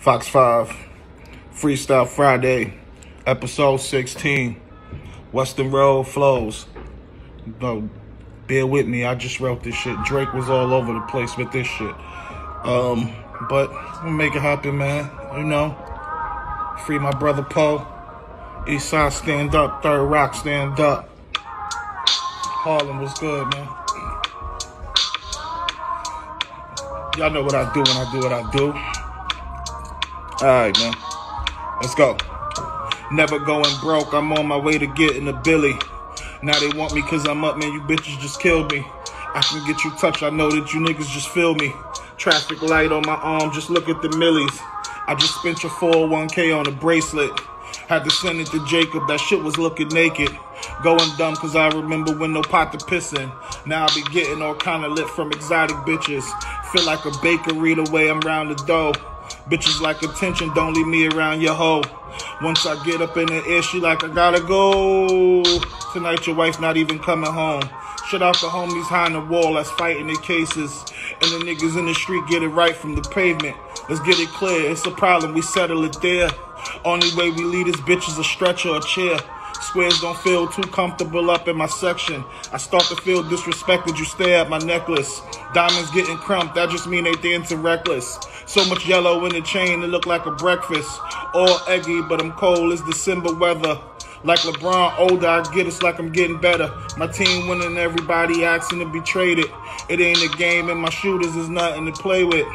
Fox Five, Freestyle Friday, episode 16, Western Road Flows. No, bear with me, I just wrote this shit. Drake was all over the place with this shit. But we'll make it happen, man. You know, free my brother Poe. Eastside stand up, Third Rock stand up. Harlem was good, man. Y'all know what I do when I do what I do. Alright, man. Let's go. Never going broke. I'm on my way to getting a Billy. Now they want me cause I'm up, man. You bitches just killed me. I can get you touched. I know that you niggas just feel me. Traffic light on my arm. Just look at the millies. I just spent your 401k on a bracelet. Had to send it to Jacob. That shit was looking naked. Going dumb cause I remember when no pot to pissin'. Now I be getting all kind of lit from exotic bitches. Feel like a bakery the way I'm round the dough. Bitches like attention, don't leave me around your hoe. Once I get up in the air, she like, I gotta go. Tonight your wife not even coming home. Shut out the homies high in the wall that's fighting their cases. And the niggas in the street get it right from the pavement. Let's get it clear, it's a problem, we settle it there. Only way we lead this bitch is a stretch or a chair. Squares don't feel too comfortable up in my section. I start to feel disrespected, you stare at my necklace. Diamonds getting crumped, that just mean they dancing reckless. So much yellow in the chain, it look like a breakfast. All eggy, but I'm cold, it's December weather. Like LeBron, older, I get it's like I'm getting better. My team winning, everybody asking to be traded. It ain't a game and my shooters is nothing to play with.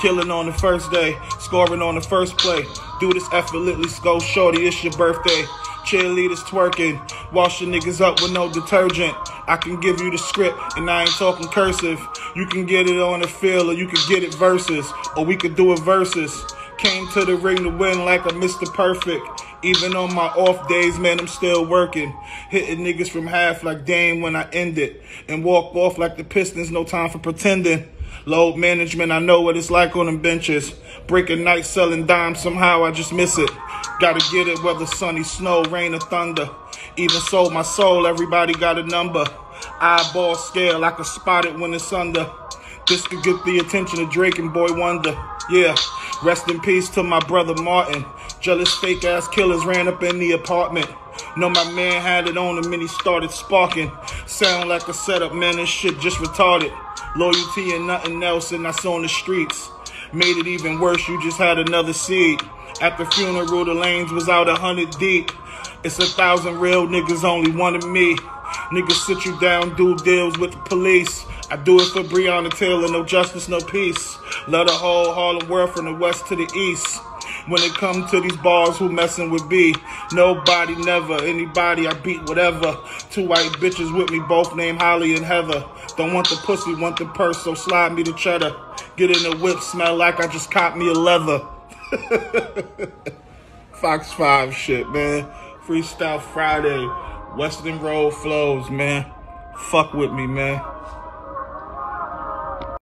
Killing on the first day, scoring on the first play. Do this effortlessly, go shorty, it's your birthday. Cheerleaders twerking, wash your niggas up with no detergent. I can give you the script and I ain't talking cursive. You can get it on the field or you can get it versus, or we could do it versus. Came to the ring to win like a Mr. Perfect. Even on my off days, man, I'm still working. Hitting niggas from half like Dame when I end it. And walk off like the Pistons, no time for pretending. Load management, I know what it's like on them benches. Breaking nights, selling dimes, somehow I just miss it. Gotta get it whether sunny, snow, rain, or thunder. Even sold my soul, everybody got a number. Eyeball scale, I can spot it when it's under. This could get the attention of Drake and Boy Wonder. Yeah, rest in peace to my brother Martin. Jealous fake ass killers ran up in the apartment. No, my man had it on him and he started sparking. Sound like a setup, man, this shit just retarded. Loyalty and nothing else and that's on the streets. Made it even worse, you just had another seed. At the funeral, the lanes was out 100 deep. It's 1,000 real niggas, only one of me. Niggas sit you down, do deals with the police. I do it for Breonna Taylor, no justice, no peace. Love the whole Harlem world from the west to the east. When it comes to these bars, who messing with B? Nobody, never, anybody, I beat whatever. Two white bitches with me, both named Holly and Heather. Don't want the pussy, want the purse, so slide me the cheddar. Get in the whip, smell like I just caught me a leather. Fox 5 shit, man. Freestyle Friday, Western Road Flows, man. Fuck with me, man.